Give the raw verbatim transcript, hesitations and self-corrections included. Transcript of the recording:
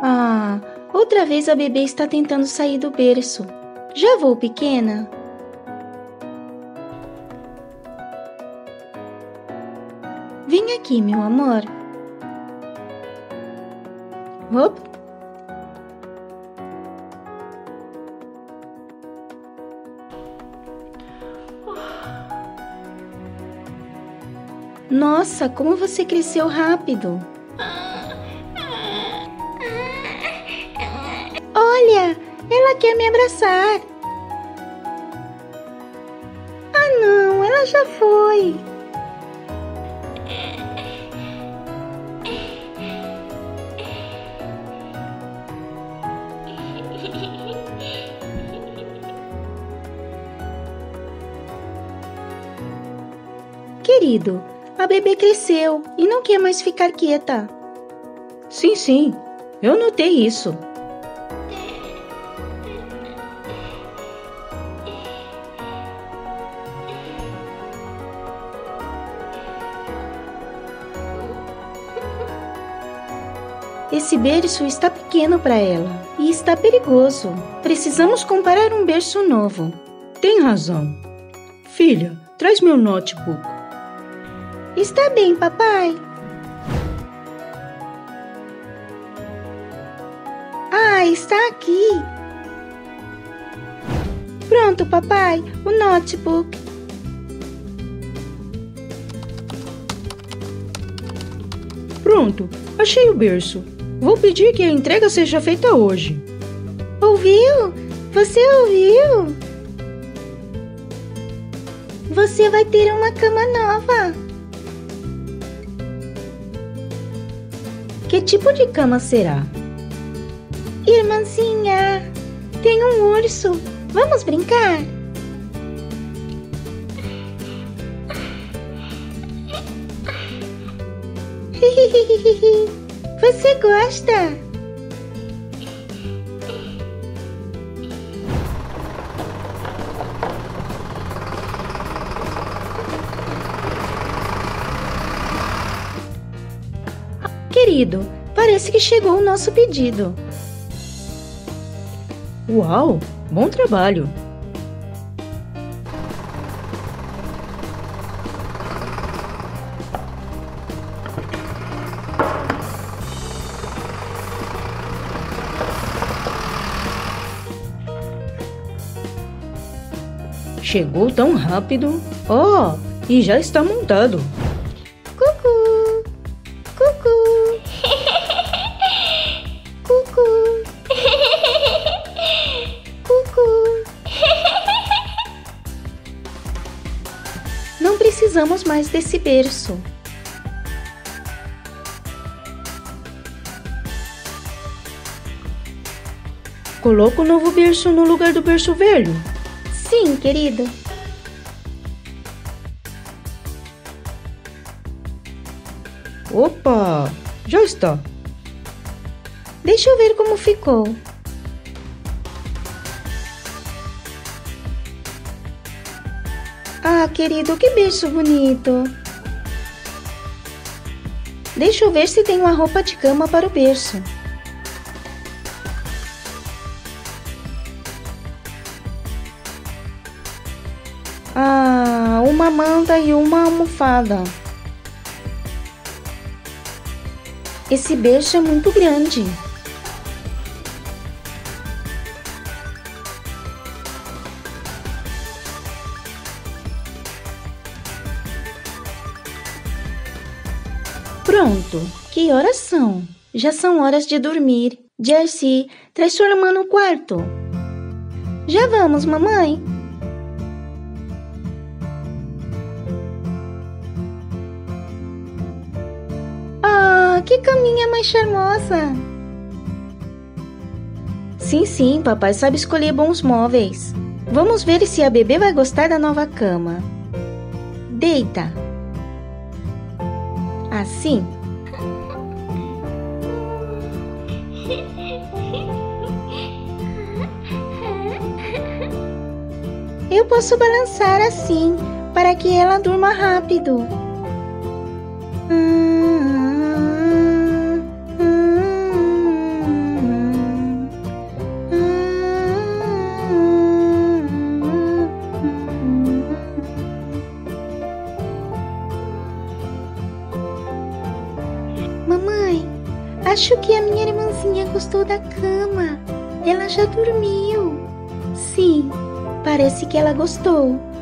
Ah, outra vez a bebê está tentando sair do berço. Já vou, pequena. Vem aqui, meu amor. Op. Nossa, como você cresceu rápido! Olha, ela quer me abraçar. Ah, não, ela já foi. Querido, a bebê cresceu e não quer mais ficar quieta. Sim, sim, eu notei isso. Esse berço está pequeno para ela e está perigoso. Precisamos comprar um berço novo. Tem razão. Filha, traz meu notebook. Está bem, papai. Ah, está aqui. Pronto, papai, o notebook. Pronto, achei o berço. Vou pedir que a entrega seja feita hoje. Ouviu? Você ouviu? Você vai ter uma cama nova. Que tipo de cama será? Irmãzinha, tem um urso. Vamos brincar? Você gosta? Querido, parece que chegou o nosso pedido. Uau, bom trabalho! Chegou tão rápido. Oh, e já está montado. Cucu, cucu, cucu, cucu. Não precisamos mais desse berço. Coloca o novo berço no lugar do berço velho. Sim, querido. Opa, já está. Deixa eu ver como ficou. Ah, querido, que berço bonito. Deixa eu ver se tem uma roupa de cama para o berço. Ah, uma manta e uma almofada. Esse berço é muito grande. Pronto, que horas são? Já são horas de dormir. Jersey, traz sua irmã no quarto. Já vamos, mamãe. Que caminha mais charmosa! Sim, sim, papai sabe escolher bons móveis. Vamos ver se a bebê vai gostar da nova cama. Deita. Assim. Eu posso balançar assim, para que ela durma rápido. Mamãe, acho que a minha irmãzinha gostou da cama. Ela já dormiu. Sim, parece que ela gostou.